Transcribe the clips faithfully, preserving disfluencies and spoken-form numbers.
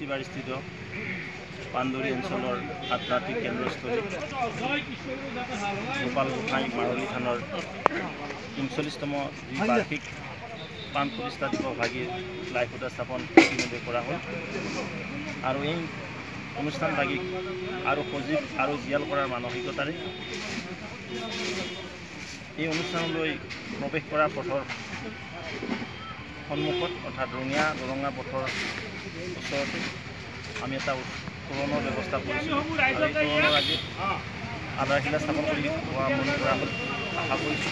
শিৱস্থিত পাণ্ডৰী অঞ্চলৰ আত্মাতিক কেন্দ্ৰস্থলী গোপাল গোঁহাই মাৰলী থানৰ ঊনচল্লিশতম দ্বিবাৰ্ষিক পাণ প্ৰতিষ্ঠা দিৱস ভাগি লাইভ উদযাপন কৰা হ'ল আৰু এই অনুষ্ঠান ভাগি আৰু সজীৱ আৰু জিয়াল কৰাৰ মানসিকতাৰে এই অনুষ্ঠানলৈ প্ৰৱেশ কৰা পথৰ সন্মুখত অৰ্থাৎ ৰঙা ৰঙা পথৰ ওচৰতে আমি এটা উত্তৰণৰ ব্যৱস্থা কৰিছোঁ। আধাৰশিলা স্থাপন কৰি হোৱা মন কৰা হ'ল। আশা কৰিছোঁ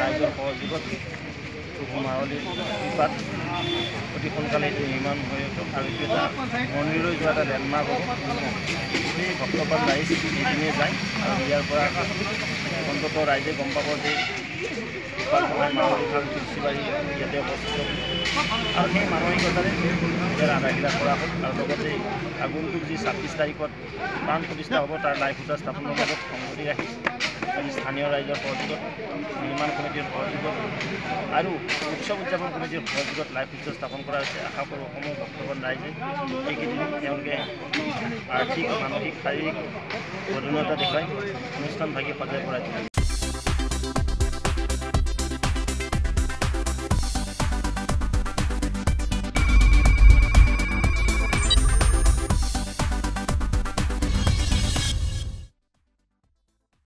ৰাইজৰ সহযোগত মাৰলীৰ কৃপাত অতি সোনকালে এইটো নিৰ্মাণ হৈ উঠক আৰু এইটো এটা মন্দিৰলৈ যোৱা এটা লেণ্ডমাৰ্ক হ'ব। এই ভক্তপাল ৰাইজ এইখিনিয়ে যায় আৰু ইয়াৰ পৰা অন্তত ৰাইজে গম পাব যে মাৰলী থান তুলসীবাৰী ইয়াতে অৱস্থিত আৰু সেই মানসিকতাৰে ইয়াৰ আধাৰশিলা কৰা হ'ল আৰু লগতে আগন্তুক যি ছাব্বিছ তাৰিখত প্ৰাণ প্ৰতিষ্ঠা হ'ব তাৰ লাইভ খুটা স্থাপনৰ লগত সংগতি ৰাখি আজি স্থানীয় ৰাইজৰ সহযোগত নিৰ্মাণ কমিটিৰ সহযোগত আৰু উৎসৱ উদযাপন কমিটিৰ সহযোগত লাইভ উৎসৱ স্থাপন কৰা হৈছে। আশা কৰোঁ অসমৰ ভক্তগণ ৰাইজে এইকেইদিন তেওঁলোকে আৰ্থিক মানসিক শাৰীৰিক বদন্যতা দেখুৱাই অনুষ্ঠান ভাগি সজাই কৰা